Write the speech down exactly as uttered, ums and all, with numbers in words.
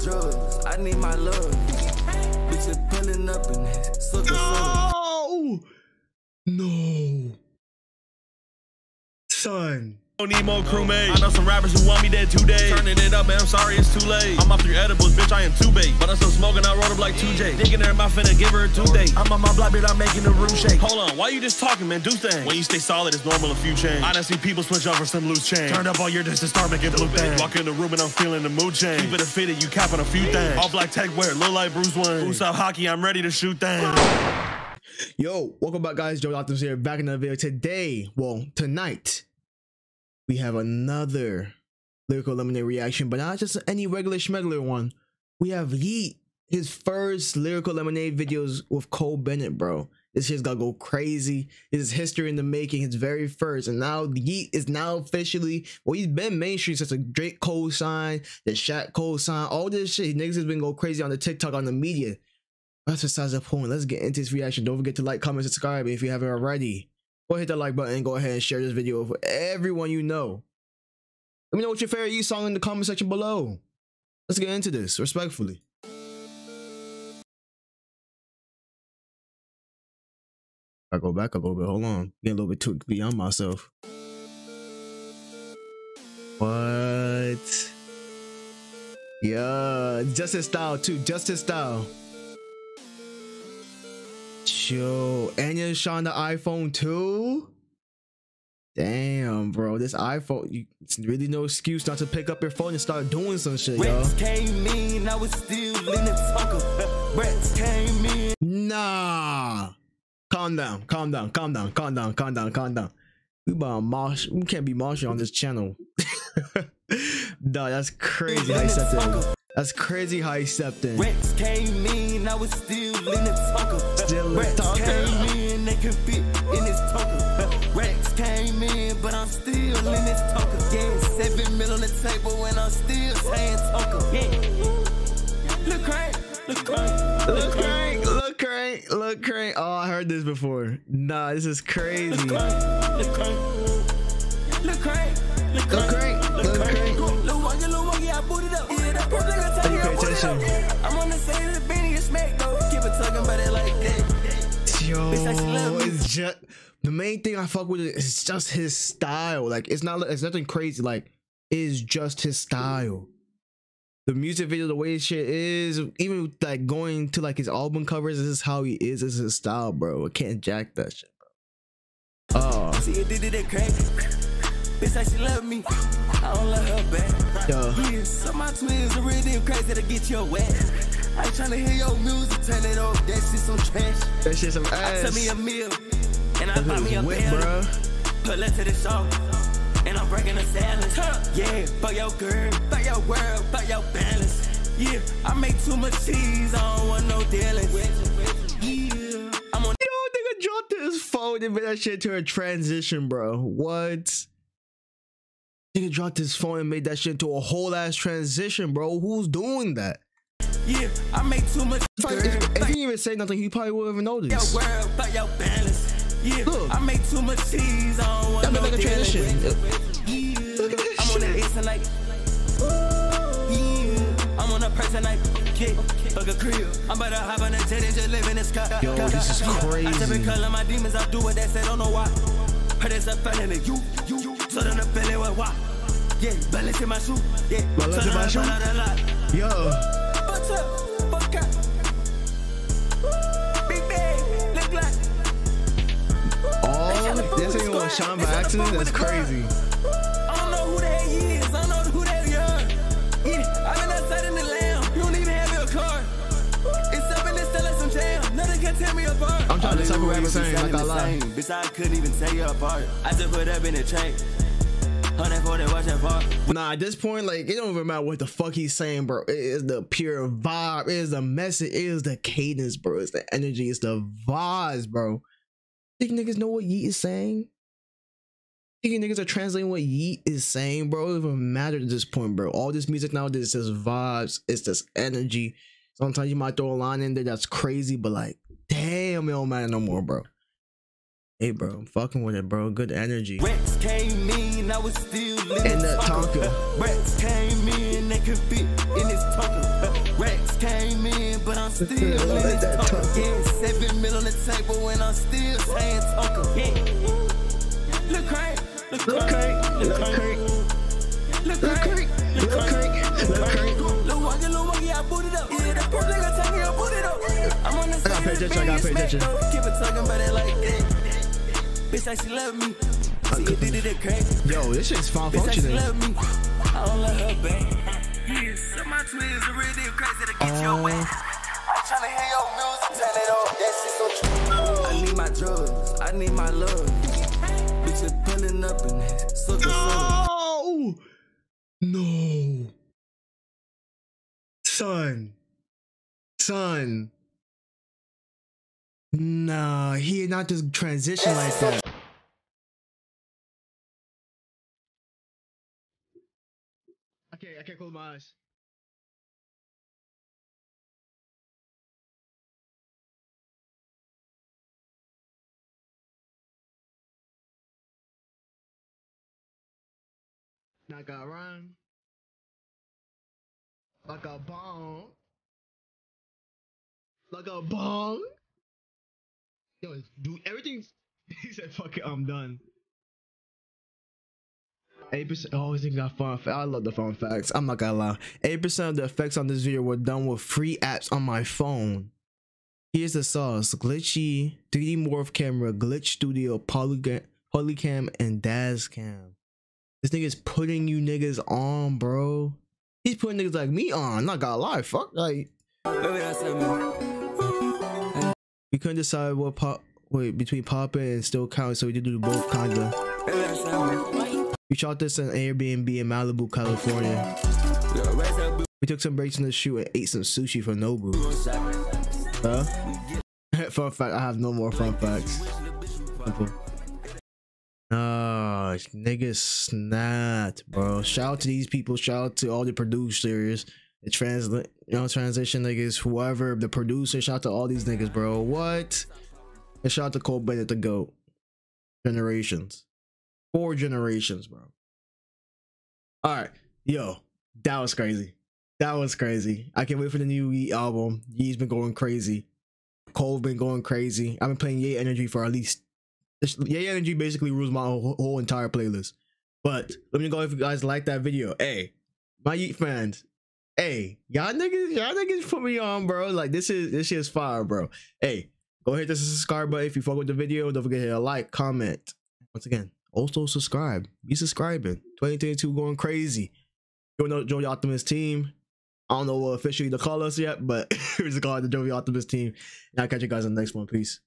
drugs. I need my love. Bitches pulling up in that sucker. No! No. Son. Don't need more crewmates. I know some rappers who want me dead two days. Turning it up, man, I'm sorry, it's too late. I'm off three edibles, bitch, I am too baked. But I'm still smoking, I rolled up like two J. Digging her in my finna, give her a two-date. I'm on my block, bitch, I'm making the room shake. Hold on, why you just talking, man, do things. When you stay solid, it's normal, a few change. I done see people switch up for some loose change. Turned up all your distance, start making blue things. Walk in the room and I'm feeling the mood change. Keep it a fitted, you capping a few things. All black tech wear, look like Bruce Wayne. Boots up hockey, I'm ready to shoot things. Yo, welcome back, guys. Joey Optimus here, back in the video today. Well, tonight, we have another Lyrical Lemonade reaction, but not just any regular schmegler one. We have Yeat, his first Lyrical Lemonade videos with Cole Bennett, bro. This shit's gotta go crazy. This is history in the making, his very first. And now Yeat is now officially, well, he's been mainstream since the Drake co-sign, the Shaq co-sign, all this shit. Niggas has been going crazy on the TikTok, on the media. That's besides the point. Let's get into this reaction. Don't forget to like, comment, subscribe if you haven't already. Go hit that like button and go ahead and share this video with everyone you know. Let me know what your favorite Yeat song in the comment section below. Let's get into this respectfully. I go back a little bit. Hold on. Getting a little bit too beyond myself. What? Yeah, just his style too. Just his style. Yo, Anya shot the iPhone too? Damn, bro, this iPhone, you, it's really no excuse not to pick up your phone and start doing some shit, yo. Came in, I was still in the came in. Nah. Calm down, calm down, calm down, calm down, calm down, calm down. We about mosh, we can't be moshing on this channel. Nah, that's crazy how he stepped in. That's crazy how he stepped in. Rex came in, I was still in the tucker. Rex came in, they could fit in his tucker. Rex came in, but I'm still in his tucker. Yeah, seven mil on the table and I'm still saying tucker. Yeah. Look crank, look crank, look crank, look crank, look crank. Oh, I heard this before. Nah, this is crazy. Look crank, look crank, look crank, look crank, look crank. Look walkie, look walkie, I boot it up, boot it up. You pay attention. I'm on the side of the Benny and smack though. Keep it talking about it like that. Yo, it's just the main thing I fuck with is just his style. Like it's not, it's nothing crazy. Like it's just his style. The music video, the way shit is, even like going to like his album covers. This is how he is. This is his style, bro. I can't jack that shit, bro. Oh. See, it did it crack. Bitch, I she love me. I don't love her back. Yo. Yeah, some of my twins are really crazy to get your wet. I tryna hear your music, turn it off. That shit some trash. That shit some ass. I took me a meal, and I bought me a band. Put left to the show, and I'm breaking the silence. Yeah, fuck your girl, fuck your world, fuck your balance. Yeah, I make too much cheese, I don't want no dealings. Yeah, I'm on. Yo, nigga dropped his phone and made that shit to a transition, bro. What? Nigga dropped his phone and made that shit into a whole ass transition, bro. Who's doing that? Yeah, I make too much. If, I, if, if he didn't even say nothing, he probably wouldn't even notice. Your world, about your balance. Yeah, look. I make too much cheese. I don't want that no like a transition. Yeah. Look at this I'm shit. On the instant like, yeah. I'm on a person like, okay, fuck a crib. I'm about to hop on a jet and just live in the sky. Yo, God, this God, is God. Crazy. I tip and color my demons. I do what they say. Don't know why. But it's a felony. You, you, you. So don't feel it. Why? Yeah, balance in my shoe. Yeah, balance in my shoe. Yo. Oh, this ain't gonna shine by accident. That's crazy. I don't know who that is. I don't know who that young. Yeah, I've been outside in the lamb. You don't even have your car. It's up in this cellar some jam. Nothing can tear me apart. I'm trying to talk about saying like I lie. Besides, I couldn't even tear you apart. I just put up in a chain. Nah, at this point, like, it don't even matter what the fuck he's saying, bro. It is the pure vibe. It is the message. It is the cadence, bro. It's the energy. It's the vibes, bro. Think niggas know what Yeat is saying? Think niggas are translating what Yeat is saying, bro? It doesn't even matter at this point, bro. All this music nowadays is just vibes. It's just energy. Sometimes you might throw a line in there that's crazy, but like, damn, it don't matter no more, bro. Hey, bro, I'm fucking with it, bro. Good energy. Rex came in, I was still and the Tonka. Rats came in, they could fit in his Tonka. Rats came in, but I'm still in his Tonka. Yeah, seven mil on the table, and I'm still saying Tonka. Yeah. Look crank, look crank, look crank, look crank, look crank, look crank. Look walkie, look walkie, I boot it up. Yeah, that purple nigga talking, I boot it up. I'm on the side. I gotta pay attention. I gotta pay attention. Keep it talking about it like that. Bitch, I she love me. See, it did it crack. Yo, this shit's fine functioning. Bitch, I she love me. I don't love her back. Yeah, some of my twins are real deal crazy to get uh, your way. I'm trying to hear your music, turn it off. That shit's so true. I need my drugs. I need my love. Bitch, I'm pulling up and suck a son. No. Son. Son. Nah, he did not just transition like that. Okay, I can't close my eyes. I got rhyme. Like a bong. Like a bong. Yo, dude, everything's. He said, fuck it, I'm done. eight percent. Oh, this thing got fun facts. I love the fun facts. I'm not gonna lie. eight percent of the effects on this video were done with free apps on my phone. Here's the sauce: Glitchy, three D Morph Camera, Glitch Studio, Polycam, Polycam, and Dazz Cam. This nigga's putting you niggas on, bro. He's putting niggas like me on. I'm not gonna lie. Fuck, like. We couldn't decide what pop wait between popping and still counting, so we did do both kinda. We shot this in Airbnb in Malibu, California. We took some breaks from the shoot and ate some sushi from Nobu. Huh? Fun fact, I have no more fun facts. Ah, oh, niggas snapped, bro. Shout out to these people. Shout out to all the producers. The translate, you know, transition niggas, whoever, the producer, shout out to all these niggas, bro. What? And shout out to Cole Bennett, the GOAT. Generations. Four generations, bro. All right. Yo, that was crazy. That was crazy. I can't wait for the new Yeat album. Yeat's been going crazy. Cole's been going crazy. I've been playing Yeat Energy for at least. Yeat Energy basically rules my whole, whole entire playlist. But let me know if you guys like that video. Hey, my Yeat fans. Hey, y'all niggas, y'all niggas put me on, bro. Like, this is this shit is fire, bro. Hey, go hit the subscribe button if you fuck with the video. Don't forget to hit a like, comment. Once again, also subscribe. Be subscribing. twenty twenty-two going crazy. You know, Joey Optimus team. I don't know what officially to call us yet, but we're just calling the Joey Optimus team. And I'll catch you guys in the next one. Peace.